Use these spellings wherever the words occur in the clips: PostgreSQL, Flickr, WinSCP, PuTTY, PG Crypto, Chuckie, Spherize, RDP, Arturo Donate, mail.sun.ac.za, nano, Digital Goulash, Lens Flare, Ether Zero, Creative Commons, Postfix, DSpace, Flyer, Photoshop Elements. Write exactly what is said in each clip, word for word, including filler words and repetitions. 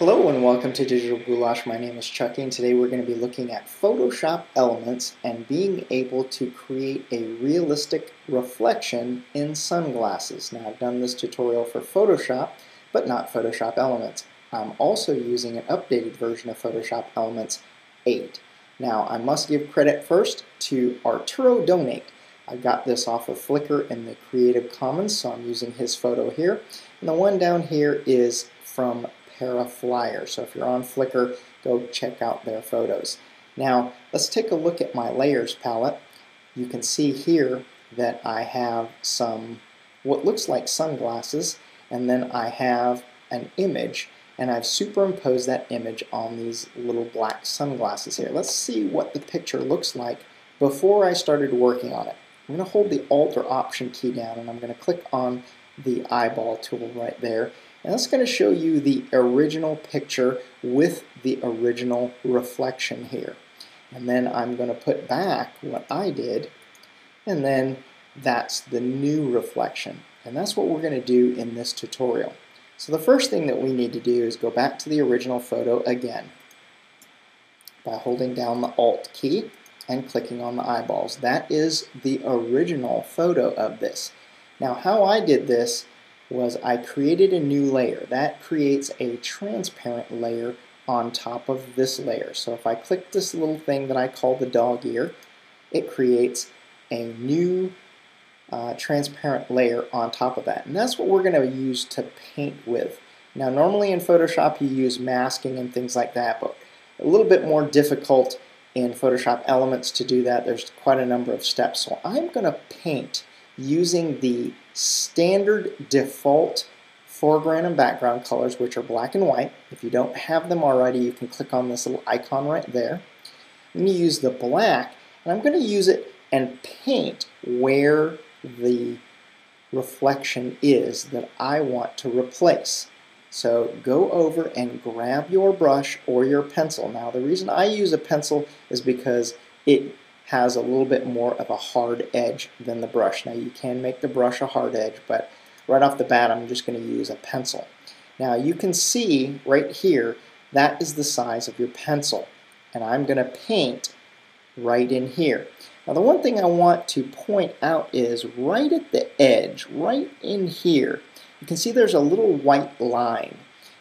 Hello and welcome to Digital Goulash. My name is Chuckie and today we're going to be looking at Photoshop Elements and being able to create a realistic reflection in sunglasses. Now I've done this tutorial for Photoshop, but not Photoshop Elements. I'm also using an updated version of Photoshop Elements eight. Now I must give credit first to Arturo Donate. I got this off of Flickr in the Creative Commons, so I'm using his photo here. And the one down here is from Flyer. So if you're on Flickr, go check out their photos. Now, let's take a look at my layers palette. You can see here that I have some what looks like sunglasses, and then I have an image, and I've superimposed that image on these little black sunglasses here. Let's see what the picture looks like before I started working on it. I'm going to hold the Alt or Option key down, and I'm going to click on the eyeball tool right there. And that's going to show you the original picture with the original reflection here. And then I'm going to put back what I did, and then that's the new reflection. And that's what we're going to do in this tutorial. So the first thing that we need to do is go back to the original photo again by holding down the Alt key and clicking on the eyeballs. That is the original photo of this. Now how I did this was I created a new layer. That creates a transparent layer on top of this layer. So if I click this little thing that I call the dog ear, it creates a new uh, transparent layer on top of that. And that's what we're going to use to paint with. Now normally in Photoshop you use masking and things like that, but a little bit more difficult in Photoshop Elements to do that. There's quite a number of steps. So I'm going to paint using the standard default foreground and background colors, which are black and white. If you don't have them already, you can click on this little icon right there. I'm going to use the black, and I'm going to use it and paint where the reflection is that I want to replace. So go over and grab your brush or your pencil. Now the reason I use a pencil is because it has a little bit more of a hard edge than the brush. Now you can make the brush a hard edge, but right off the bat I'm just going to use a pencil. Now you can see right here that is the size of your pencil, and I'm going to paint right in here. Now the one thing I want to point out is right at the edge, right in here, you can see there's a little white line,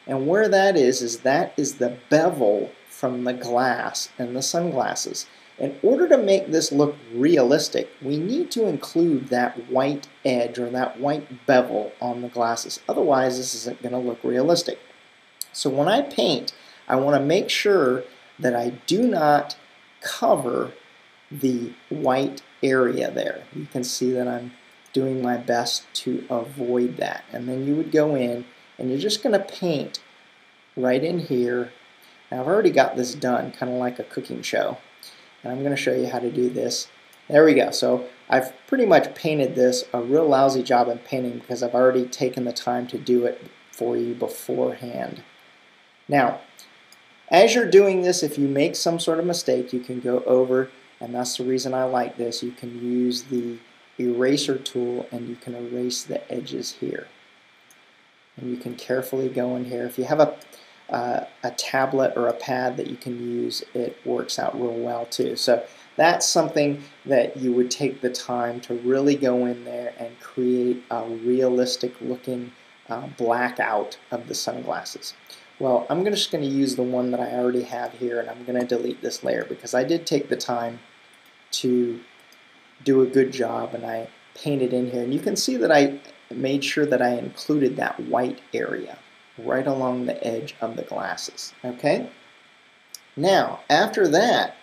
and where that is, is that is the bevel from the glass and the sunglasses. In order to make this look realistic, we need to include that white edge or that white bevel on the glasses. Otherwise, this isn't going to look realistic. So when I paint, I want to make sure that I do not cover the white area there. You can see that I'm doing my best to avoid that. And then you would go in and you're just going to paint right in here. Now, I've already got this done, kind of like a cooking show. And I'm going to show you how to do this. There we go. So I've pretty much painted this, a real lousy job in painting because I've already taken the time to do it for you beforehand. Now, as you're doing this, if you make some sort of mistake, you can go over, and that's the reason I like this, you can use the eraser tool and you can erase the edges here. And you can carefully go in here. If you have a Uh, a tablet or a pad that you can use, it works out real well too. So that's something that you would take the time to really go in there and create a realistic looking uh, blackout of the sunglasses. Well, I'm just going to use the one that I already have here, and I'm going to delete this layer because I did take the time to do a good job and I painted in here, and you can see that I made sure that I included that white area right along the edge of the glasses. Okay? Now, after that,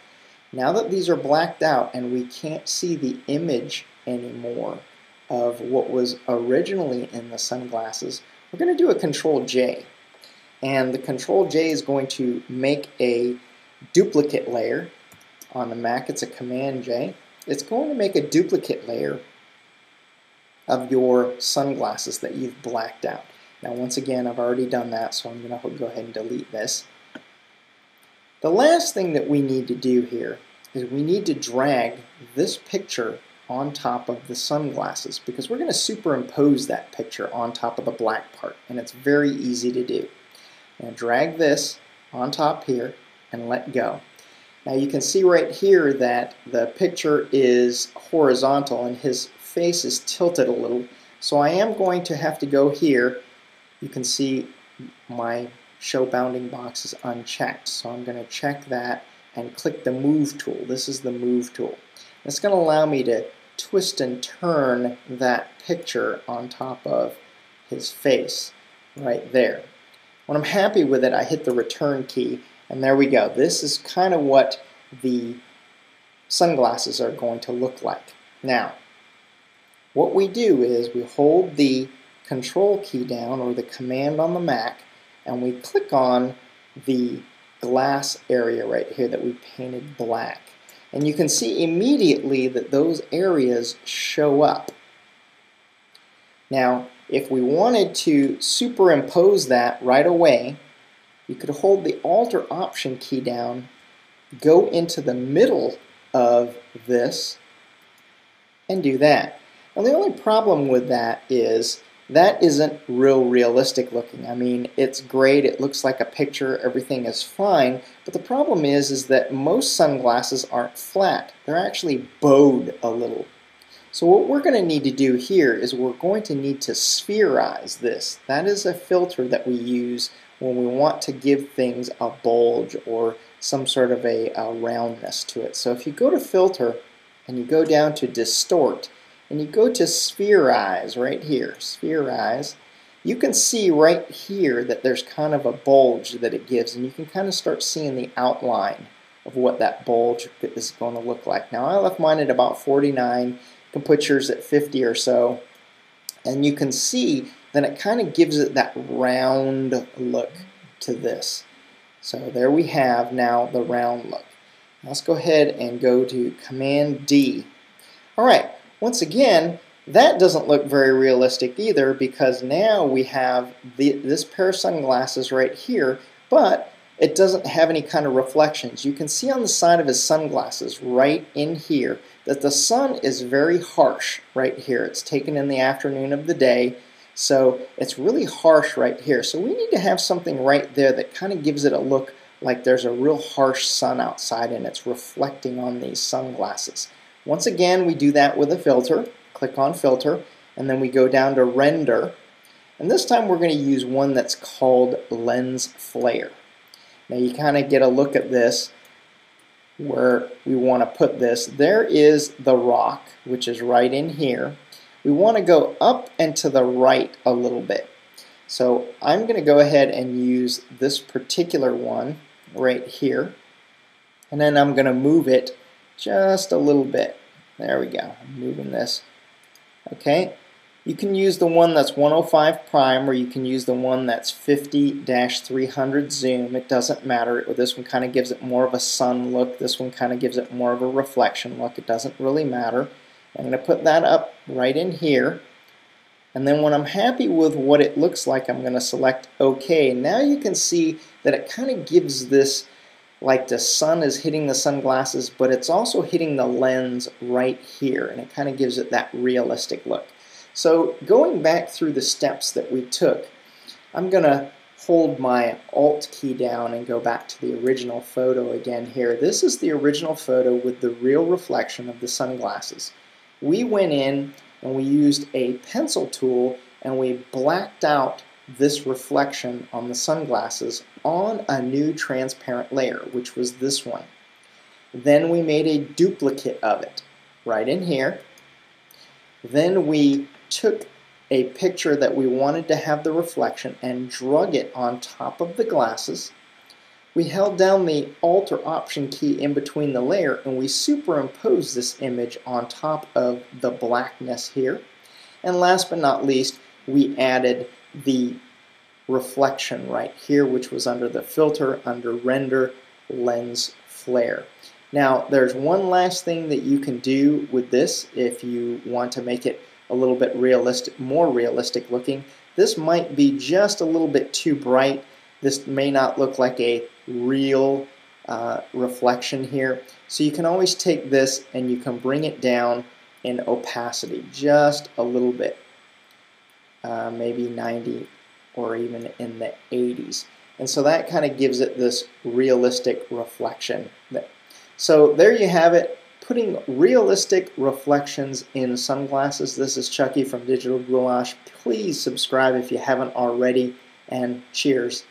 now that these are blacked out and we can't see the image anymore of what was originally in the sunglasses, we're going to do a Control J. And the Control J is going to make a duplicate layer. On the Mac, it's a Command J. It's going to make a duplicate layer of your sunglasses that you've blacked out. Now once again, I've already done that, so I'm going to go ahead and delete this. The last thing that we need to do here is we need to drag this picture on top of the sunglasses because we're going to superimpose that picture on top of the black part, and it's very easy to do. I'm going to drag this on top here and let go. Now you can see right here that the picture is horizontal and his face is tilted a little, so I am going to have to go here. You can see my show bounding box is unchecked, so I'm going to check that and click the move tool. This is the move tool. It's going to allow me to twist and turn that picture on top of his face right there. When I'm happy with it, I hit the return key, and there we go. This is kind of what the sunglasses are going to look like. Now, what we do is we hold the control key down, or the command on the Mac, and we click on the glass area right here that we painted black. And you can see immediately that those areas show up. Now, if we wanted to superimpose that right away, you could hold the Alt or Option key down, go into the middle of this, and do that. Now, the only problem with that is that isn't real realistic looking. I mean, it's great, it looks like a picture, everything is fine, but the problem is is that most sunglasses aren't flat. They're actually bowed a little. So what we're going to need to do here is we're going to need to spherize this. That is a filter that we use when we want to give things a bulge or some sort of a, a roundness to it. So if you go to Filter and you go down to Distort, and you go to Spherize right here, Spherize, you can see right here that there's kind of a bulge that it gives, and you can kind of start seeing the outline of what that bulge is going to look like. Now, I left mine at about forty-nine, you can put yours at fifty or so, and you can see that it kind of gives it that round look to this. So there we have now the round look. Now let's go ahead and go to Command D. All right. Once again, that doesn't look very realistic either, because now we have the, this pair of sunglasses right here, but it doesn't have any kind of reflections. You can see on the side of his sunglasses right in here that the sun is very harsh right here. It's taken in the afternoon of the day, so it's really harsh right here. So we need to have something right there that kind of gives it a look like there's a real harsh sun outside and it's reflecting on these sunglasses. Once again, we do that with a filter. Click on Filter, and then we go down to Render. And this time we're going to use one that's called Lens Flare. Now you kind of get a look at this, where we want to put this. There is the rock, which is right in here. We want to go up and to the right a little bit. So I'm going to go ahead and use this particular one right here. And then I'm going to move it just a little bit. There we go. I'm moving this. Okay. You can use the one that's one oh five prime, or you can use the one that's fifty dash three hundred zoom. It doesn't matter. This one kind of gives it more of a sun look. This one kind of gives it more of a reflection look. It doesn't really matter. I'm going to put that up right in here. And then when I'm happy with what it looks like, I'm going to select OK. Now you can see that it kind of gives this like the sun is hitting the sunglasses, but it's also hitting the lens right here, and it kind of gives it that realistic look. So going back through the steps that we took, I'm going to hold my Alt key down and go back to the original photo again here. This is the original photo with the real reflection of the sunglasses. We went in and we used a pencil tool and we blacked out this reflection on the sunglasses on a new transparent layer, which was this one. Then we made a duplicate of it right in here. Then we took a picture that we wanted to have the reflection and drug it on top of the glasses. We held down the Alt or Option key in between the layer and we superimposed this image on top of the blackness here. And last but not least, we added the reflection right here, which was under the filter, under Render, Lens Flare. Now, there's one last thing that you can do with this if you want to make it a little bit realistic, more realistic looking. This might be just a little bit too bright. This may not look like a real uh, reflection here. So you can always take this and you can bring it down in opacity just a little bit. Uh, maybe ninety or even in the eighties. And so that kind of gives it this realistic reflection. So there you have it, putting realistic reflections in sunglasses. This is Chuckie from Digital Goulash. Please subscribe if you haven't already, and cheers.